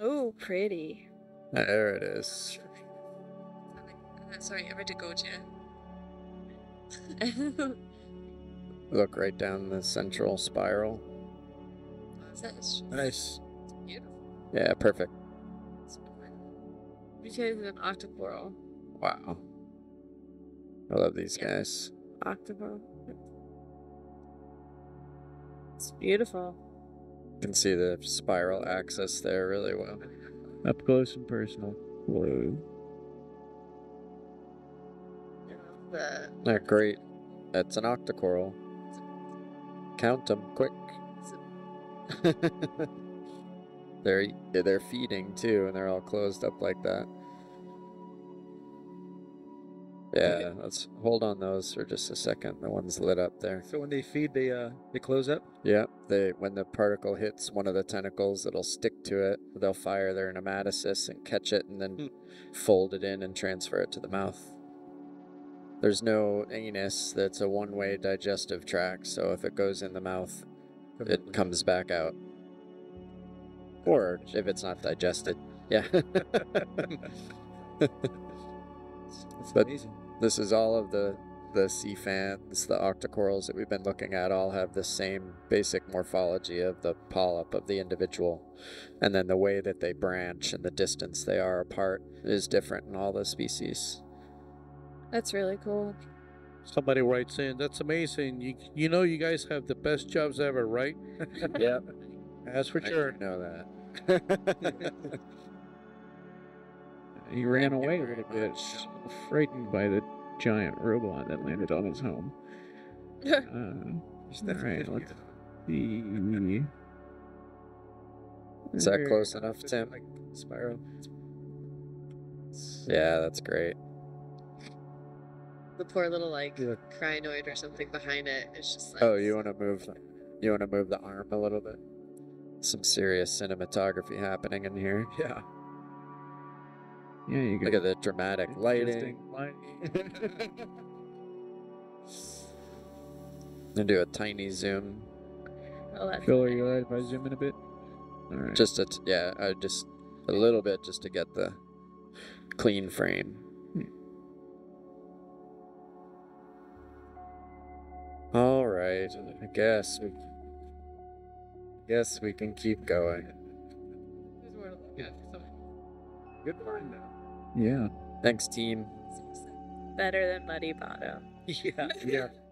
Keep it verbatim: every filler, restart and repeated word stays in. Oh, pretty. Uh, there it is. Uh, sorry, I read a Gorgia. Look right down the central spiral. That's nice. It's beautiful. Yeah, perfect. Because of an octopore. Wow. I love these yeah. guys. Octopore. It's beautiful. You can see the spiral axis there really well. Up close and personal. Whoa. The... Not great. That's an octocoral. A... Count them quick. A... they're they're feeding too, and they're all closed up like that. Yeah, yeah, let's hold on those for just a second. The one's lit up there. So when they feed, they uh they close up? Yeah, they when the particle hits one of the tentacles, it'll stick to it. They'll fire their nematocysts and catch it and then hmm. fold it in and transfer it to the mouth. There's no anus. That's a one-way digestive tract, so if it goes in the mouth, it comes back out. Or if it's not digested. Yeah. That's but amazing. This is all of the the sea fans, the octocorals that we've been looking at all have the same basic morphology of the polyp of the individual, and then the way that they branch and the distance they are apart is different in all the species. That's really cool. Somebody writes in, that's amazing. You you know you guys have the best jobs ever, right? Yeah, that's for I sure. I know that. He ran away a little bit, frightened by the giant robot that landed on his home. uh, all right, let's see. Is that close enough, Tim? Like spiral. Yeah, that's great. The poor little like yeah. crinoid or something behind it. It's just like. Oh, you want to move? You want to move the arm a little bit? Some serious cinematography happening in here. Yeah. Yeah, you look at the dramatic lighting. lighting. And do a tiny zoom. Phil, are you alright if I zoom in a bit? All right. Just a t yeah, uh, just a little bit, just to get the clean frame. Hmm. All right, I guess we, I guess we can keep going. Good morning now. Yeah. Thanks, team. Better than Muddy Bottom. Yeah. Yeah.